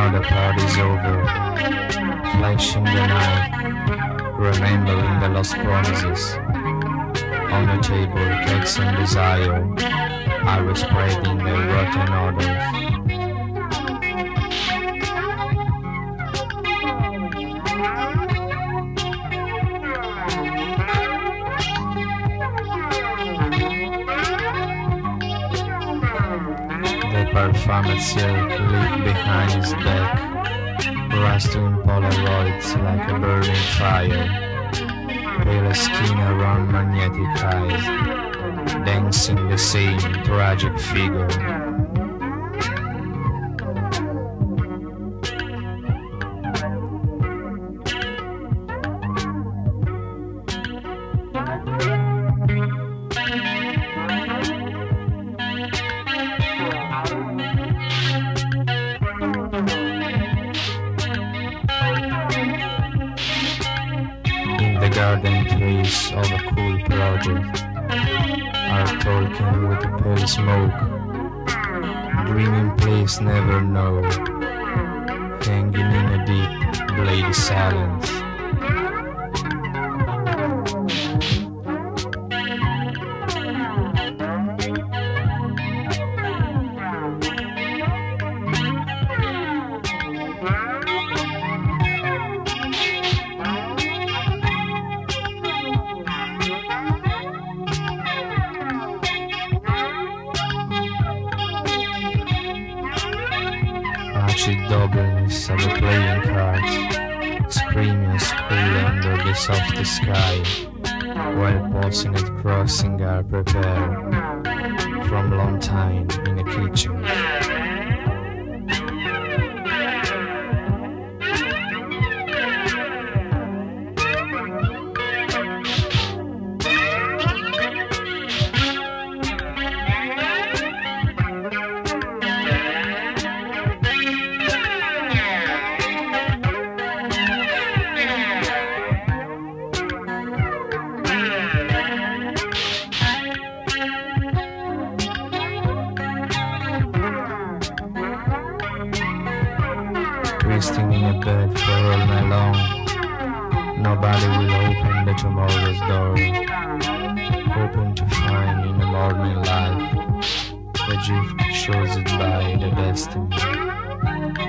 now the party's over, flashing the night, remembering the lost promises. On the table, cakes and desire I was spread in the rotten odors. Farm itself leaked behind his back, rustling Polaroids like a burning fire, pale skin around magnetic eyes, dancing the same tragic figure. Garden trees of a cool project are talking with a pale smoke. Dreaming place never know, hanging in a deep blade silence. Doubles of the playing cards, screaming school under the soft sky, while pausing at crossing are prepared from long time in the kitchen. Resting in a bed for all night long, nobody will open the tomorrow's door, hoping to find in the morning light the gift chosen by the destiny.